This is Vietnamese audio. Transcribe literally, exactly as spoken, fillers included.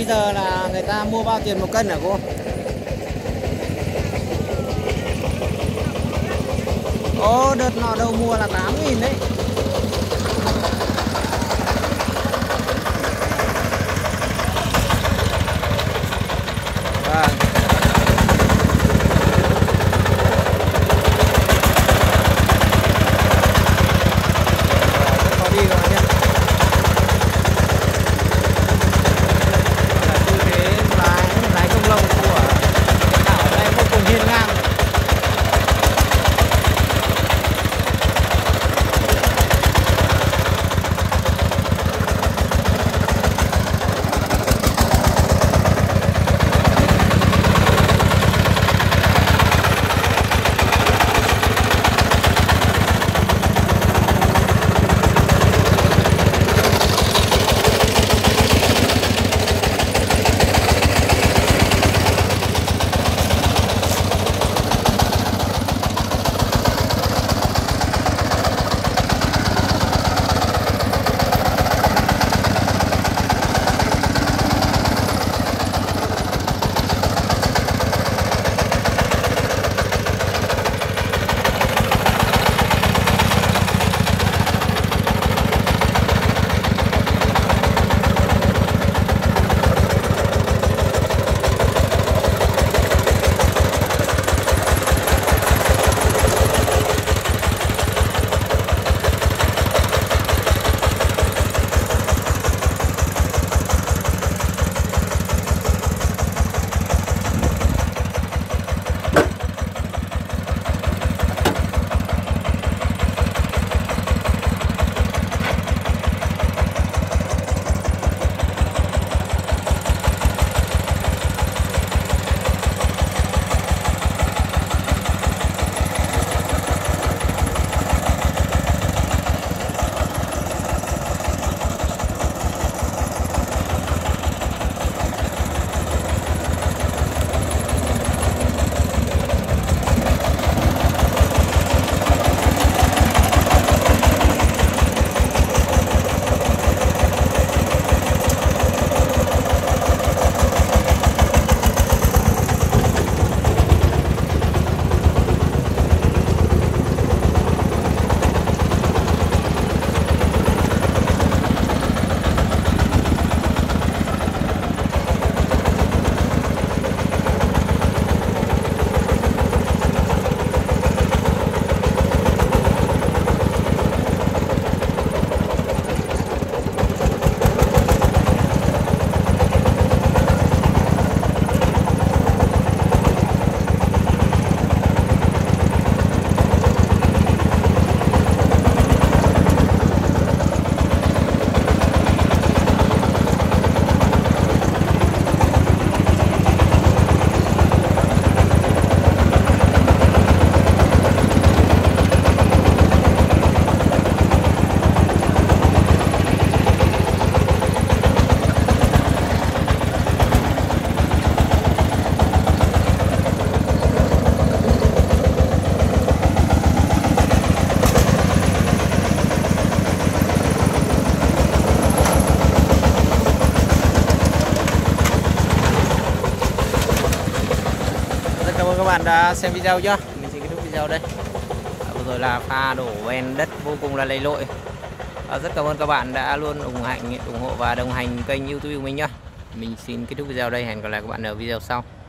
bây giờ là người ta mua bao tiền một cân hả cô? Ồ, đợt nọ đầu mùa là tám nghìn đấy. Bạn đã xem video chưa? Mình xin kết thúc video đây. À, vừa rồi là pha đổ ven đất vô cùng là lầy lội. À, rất cảm ơn các bạn đã luôn ủng hộ, ủng hộ và đồng hành kênh YouTube của mình nhá. Mình xin kết thúc video đây. Hẹn gặp lại các bạn ở video sau.